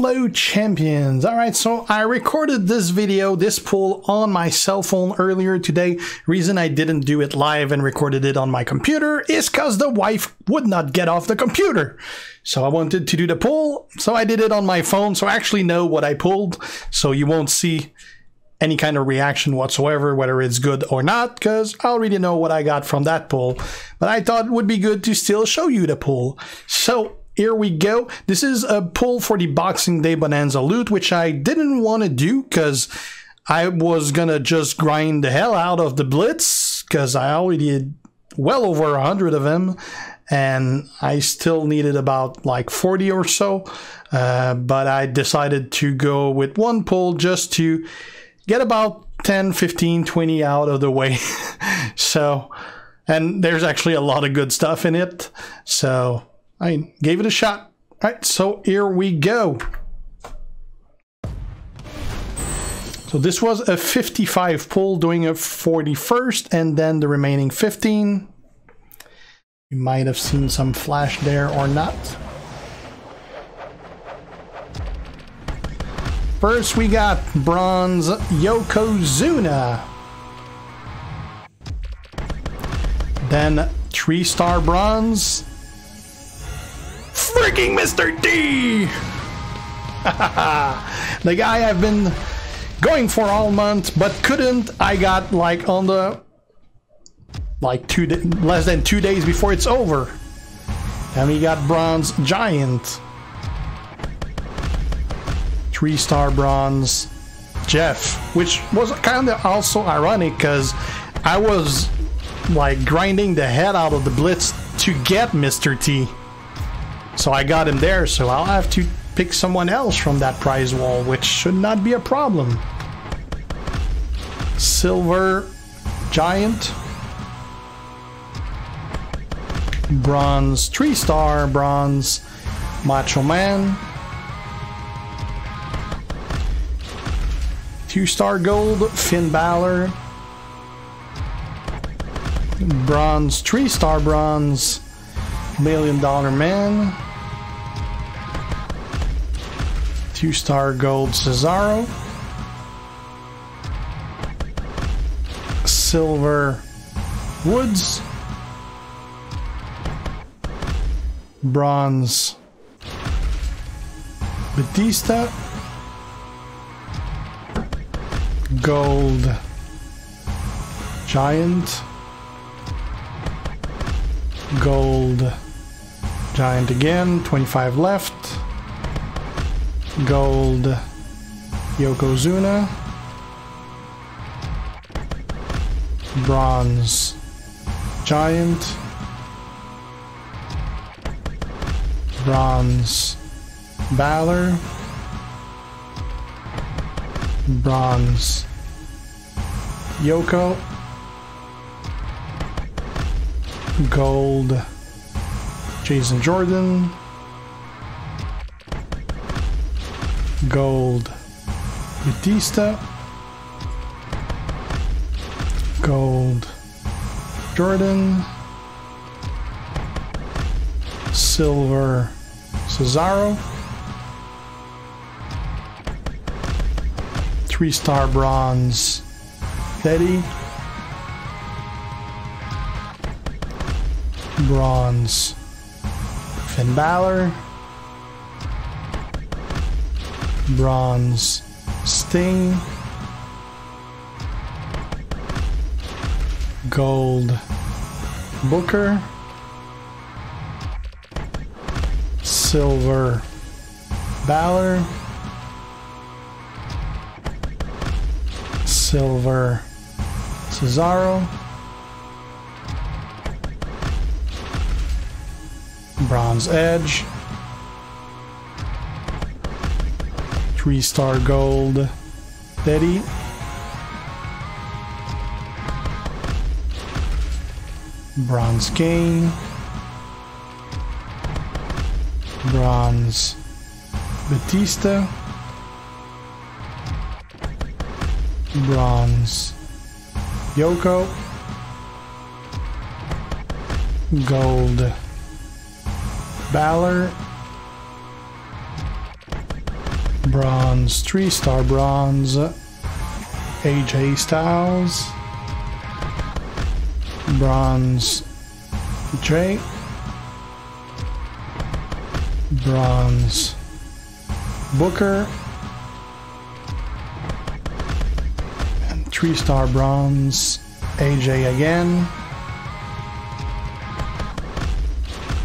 Hello champions. All right, so I recorded this video, this pull, on my cell phone earlier today. Reason I didn't do it live and recorded it on my computer is because the wife would not get off the computer. So I wanted to do the pull, so I did it on my phone, so I actually know what I pulled, so you won't see any kind of reaction whatsoever, whether it's good or not, because I already know what I got from that pull. But I thought it would be good to still show you the pull. So here we go. This is a pull for the Boxing Day Bonanza loot, which I didn't want to do because I was gonna just grind the hell out of the Blitz, because I already had well over 100 of them and I still needed about like 40 or so, but I decided to go with one pull just to get about 10, 15, 20 out of the way. So, and there's actually a lot of good stuff in it, so I gave it a shot. All right, so here we go. So this was a 55 pull, doing a 41st, and then the remaining 15. You might have seen some flash there or not. First, we got bronze Yokozuna. Then 3-star bronze. Freaking Mr. T! The guy I've been going for all month, but couldn't. I got like on the less than 2 days before it's over. And we got bronze Giant, 3-star bronze Jeff, which was kind of also ironic because I was like grinding the head out of the Blitz to get Mr. T. So I got him there, so I'll have to pick someone else from that prize wall, which should not be a problem. Silver Giant. Bronze 3-star bronze Macho Man. 2-star gold Finn Balor. Bronze 3-star bronze Million Dollar Man. 2-star gold Cesaro. Silver Woods. Bronze Batista. Gold Giant. Gold Giant again, 25 left. Gold Yokozuna. Bronze Giant. Bronze Balor. Bronze Yoko. Gold Jason Jordan. Gold Batista. Gold Jordan. Silver Cesaro. 3-star bronze Eddie. Bronze Finn Balor. Bronze Sting. Gold Booker. Silver Balor. Silver Cesaro. Bronze Edge. 3-star gold Eddie. Bronze Kane. Bronze Batista. Bronze Yoko. Gold Balor. Bronze, 3-star bronze, AJ Styles. Bronze, Drake. Bronze, Booker. And 3-star bronze, AJ again.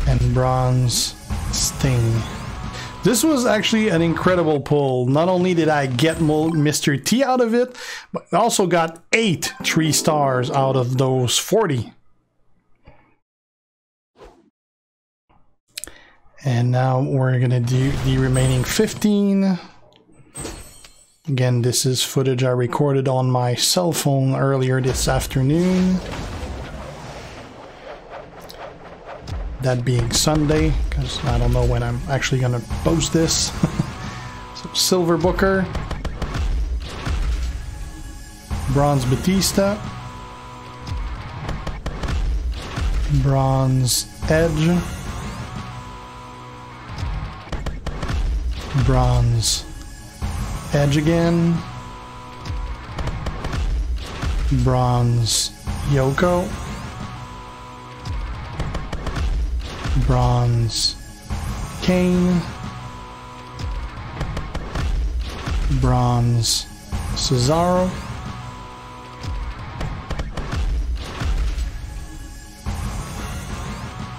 And bronze, Sting. This was actually an incredible pull. Not only did I get Mr. T out of it, but I also got 8 3-stars out of those 40. And now we're gonna do the remaining 15. Again, this is footage I recorded on my cell phone earlier this afternoon. That being Sunday, because I don't know when I'm actually gonna post this. So Silver Booker, Bronze Batista, Bronze Edge, Bronze Edge again, Bronze Yoko, Bronze Kane, Bronze Cesaro,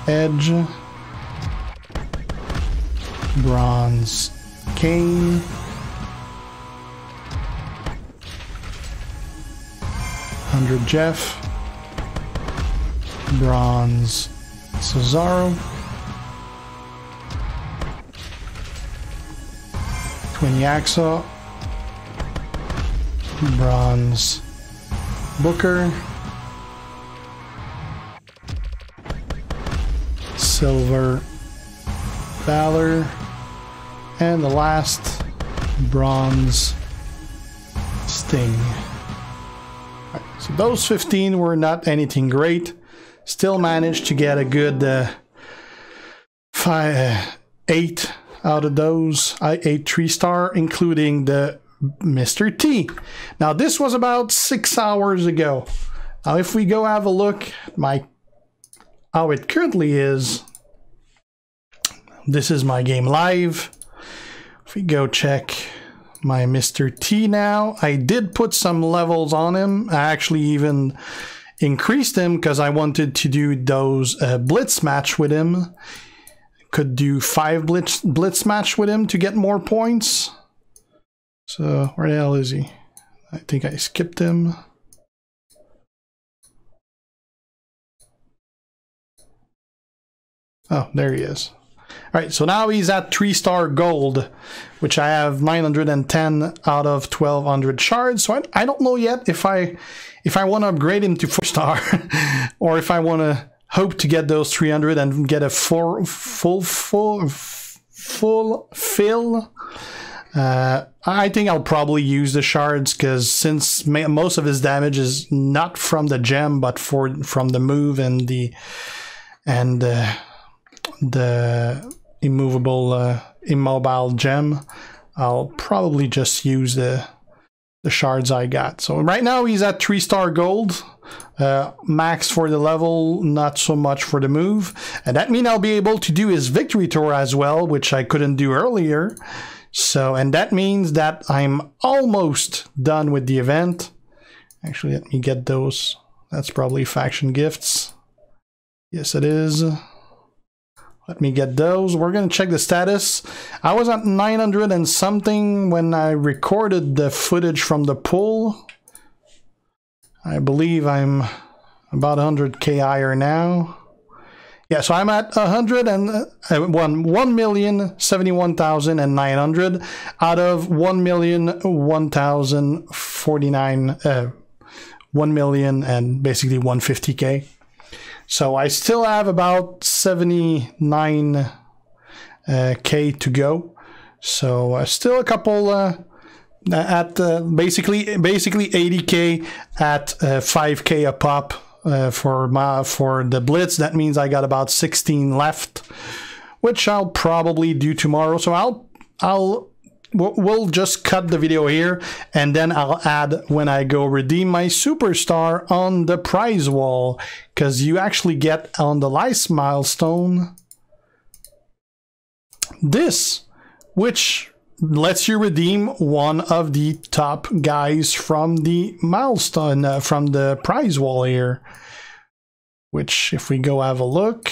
Edge, Bronze Kane, Jeff, Bronze Cesaro, 20 Axel, Bronze Booker, Silver Balor, and the last, Bronze Sting. Right, so those 15 were not anything great. Still managed to get a good 8 out of those. I ate 3-star, including the Mr. T. Now this was about 6 hours ago. Now if we go have a look at how it currently is. This is my game live. If we go check my Mr. T now, I did put some levels on him. I actually even increased him because I wanted to do those blitz match with him. Could do 5 blitz match with him to get more points. So where the hell is he? I think I skipped him. Oh, there he is. All right, so now he's at 3-star gold, which I have 910 out of 1200 shards. So I don't know yet if I want to upgrade him to 4-star or if I want to hope to get those 300 and get a full fill. I think I'll probably use the shards because since most of his damage is not from the gem, but from the move and the immobile gem, I'll probably just use the shards I got. So right now he's at 3-star gold, max for the level, not so much for the move, and that means I'll be able to do his victory tour as well, which I couldn't do earlier. So, and that means that I'm almost done with the event. Actually, let me get those. That's probably faction gifts. Yes, it is. Let me get those. We're going to check the status. I was at 900 and something when I recorded the footage from the pool. I believe I'm about 100k higher now. Yeah, so I'm at 1,071,900 out of 1,000,049 and basically 150k. So I still have about 79k to go. So still a couple at basically 80k at 5k a pop for the blitz. That means I got about 16 left, which I'll probably do tomorrow. So I'll We'll just cut the video here, and then I'll add when I go redeem my superstar on the prize wall, because you actually get on the last milestone this, which lets you redeem one of the top guys from the milestone, from the prize wall here, which if we go have a look,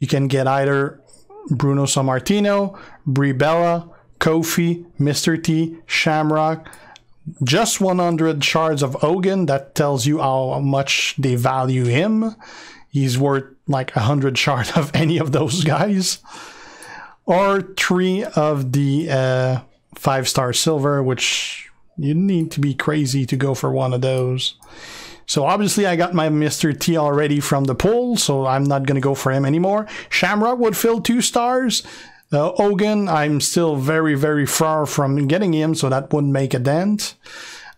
you can get either Bruno Sammartino, Brie Bella, Kofi, Mr. T, Shamrock, just 100 shards of Hogan. That tells you how much they value him. He's worth like 100 shards of any of those guys. Or 3 of the 5-star silver, which you need to be crazy to go for one of those. So obviously I got my Mr. T already from the poll, so I'm not going to go for him anymore. Shamrock would fill 2 stars. Hogan, I'm still very, very far from getting him, so that wouldn't make a dent.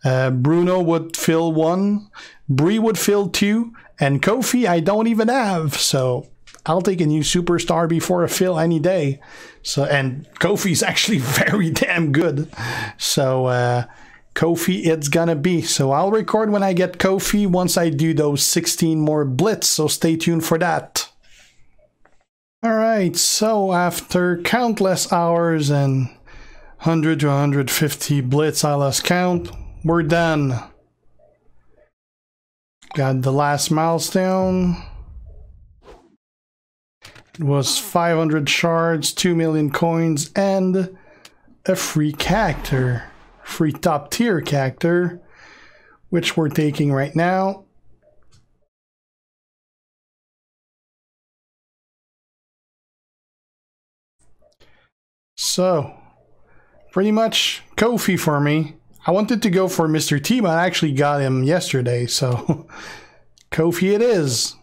Bruno would fill 1. Brie would fill 2. And Kofi I don't even have, so I'll take a new superstar before a fill any day. So, and Kofi's actually very damn good. So Kofi it's gonna be. So I'll record when I get Kofi once I do those 16 more blitz, so stay tuned for that. Alright, so after countless hours and 100 to 150 blitz, I lost count, we're done. Got the last milestone. It was 500 shards, 2 million coins, and a free character. Free top tier character, which we're taking right now. So, pretty much Kofi for me. I wanted to go for Mr. T, but I actually got him yesterday, so Kofi it is.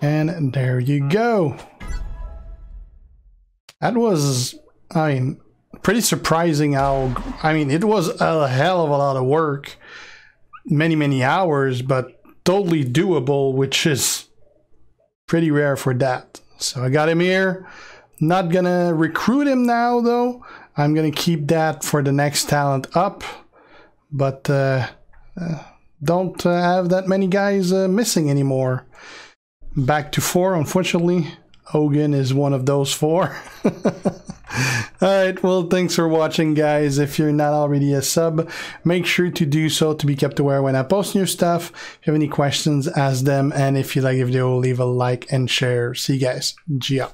And there you go. That was, I mean, pretty surprising how, I mean, it was a hell of a lot of work. Many, many hours, but totally doable, which is pretty rare for that. So I got him here. Not gonna recruit him now, though. I'm gonna keep that for the next talent up. But don't have that many guys missing anymore. Back to 4, unfortunately. Hogan is one of those 4. Alright, well, thanks for watching, guys. If you're not already a sub, make sure to do so to be kept aware when I post new stuff. If you have any questions, ask them. And if you like the video, leave a like and share. See you guys. Ciao.